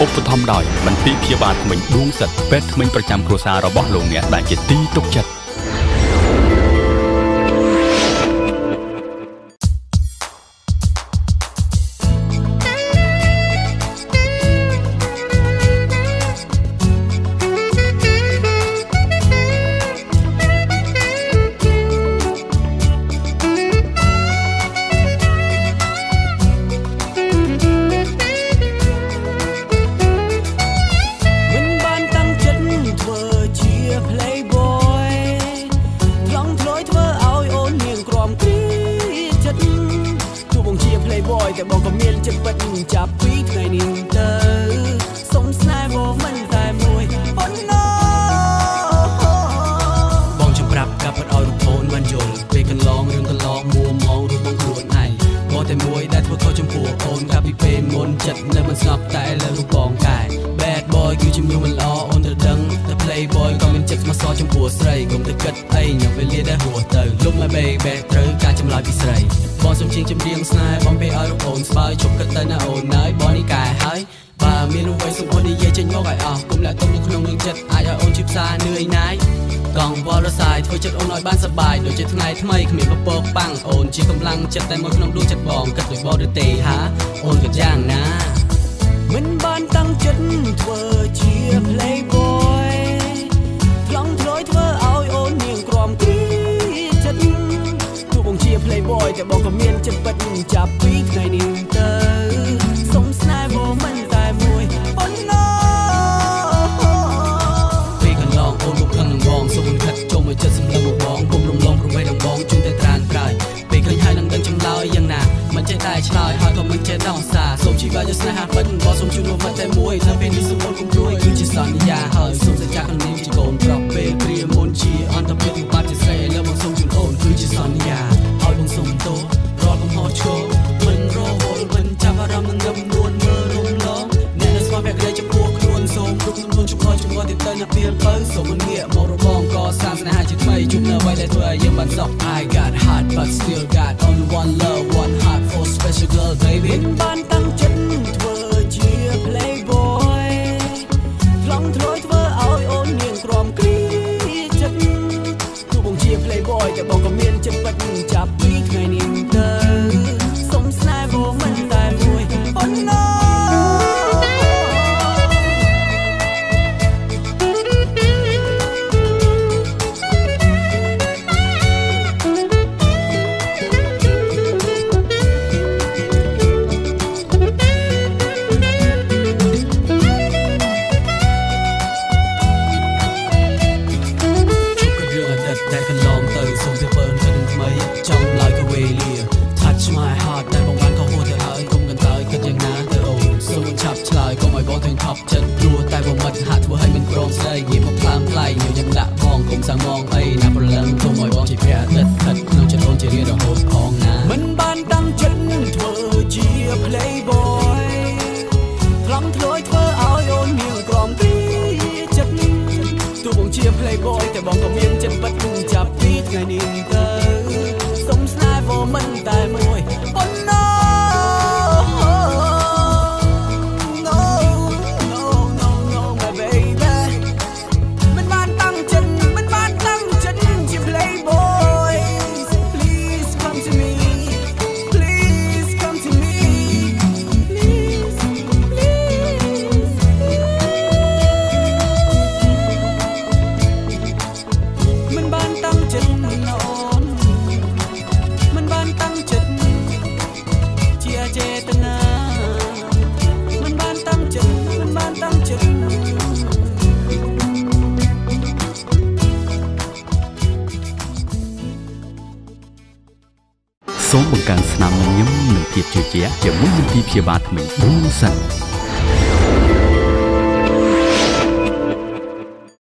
อุปธรรมได้มันตีเพียบาทเหมือนดวงสัตว์เป็ดเหมือนประจำครัวซาเราบอกลงเนี่ยได้เจ็ดตีตกจัดPlay Boy ลองพลอยเธอเอาโอนเนียงกรอมกรีดจัดตัวบงเชียร์ Play Boy แต่บอกกับเมียนจะเปิดจับปีไงนินเตอร์สมสายบอกมันแต่มวยบนนอบองจะปรับกับมันเอาลูกโทนมันโยนเปกันลองเรื่องกันลองมัวมองรูปบองกรวนไอพอแต่มวยได้เพื่อเขาจมปัวโอนกับพี่เพนมนจัดแล้วมันสับแต่แล้วลูกบองไก่ Bad Boy คือชิมยูมันล้อโอนเธอดังบอยก็มันเจ็บมาซอจมปัวใส่กลมตะกัดไอ้ยังไปเลียได้หัวเตอร์ลุกมาเบย์แบกเตอร์การจำลายพิเศษบอลสมจริงจำเรียงสไนบอมไปเอาลูกโอนสบายชกกันแต่หน้าโอนน้อยบอลนี่กายหายบาเมียรู้ไว้สมควรที่เย่จะงอกไอออกกลมและต้มลูกขนมหนึ่งเจ็ดไออาโอนชิบซาเหนื่อยนายกองวอลสายถอยจัดโอนน้อยบ้านสบายโดยเจ็ดทนายทำไมขมิ้นปะปอกปังโอนชีกำลังจัดแต่มวยขนมดูจัดบองกัดหรือบอลด้วยเตะฮะโอนกัดย่างนะเหมือนบ้านตั้งจัดเวอร์เชียร์ Play Boy Play Boy แต่บอกกับเมียนจะเปิดจับปีกไงนินเตอร์สมสนายบอกมันแต่มวยบนนอปีกันลองโอนบุกข้างหลังบองสมุนขัดโจมไว้เจอสำลักบองกลมลมลองกลมไว้ลำบองจุนแต่ตรานปลายปีกันหายหลังเดินจำลอยยังหนามันจะได้ชลอยหอยก็มันจะต้องสาสมชีวาจะสนายหาเปิ้ลบอสมชูนวลมันแต่มวยเธอเป็นดิสมบูรณ์คงรวยคือจะสอนยาหอยสมสัญญาครั้งนี้จะโกนปลอกเปย์เตรียมมนชีอันตะเพียงบาดจะเซ่แล้วบางสมชูนโอนคือจะสอนยาสมโตรอลมหอโชว์มันรอโหดมันจับอารมณ์มันดำนวลเมื่อรุ่งล้อมแน่นอนความแปลกเลยจะพวกนวลโสมรุ่งนวลชุกคอชุกคอติดเต้นเปลี่ยนเปิ้ลสมมันเงี่ยมองระบองก่อสร้างสนาหาจุดไม่จุดเนื้อไว้แต่เธอยังบันซอก I got hard but still got only one love one heart for special girl baby เป็นบ้านตั้งจันเธอเชียร์ Play Boy ลองถอยเธอเอาโอนเงี่ยกรอมกรีดจัดตัวบงเชียร์ Play Boy แต่บอกกับเมียนจะปัดจับมองไอ้นับประลังตัวมอยบอกที่แพ้ตัดตัดน้องจะโดนจะเรียกเราโหดของนะมันบ้านตั้งฉันเธอเชียร์ Play Boy พลังถอยเธอเอาโยนเหนียวกรอมตีจัดตัวบงเชียร์ Play Boy แต่บอกกับเมียนจะปัดจับตีไงนินเตอร์สมสนายบอกมันแต่มวยบนนอសូមបង្កើនស្នាមញញឹមនិងភាពជឿជាក់ជាមួយនឹងទីព្យាបាលថ្មី Wilson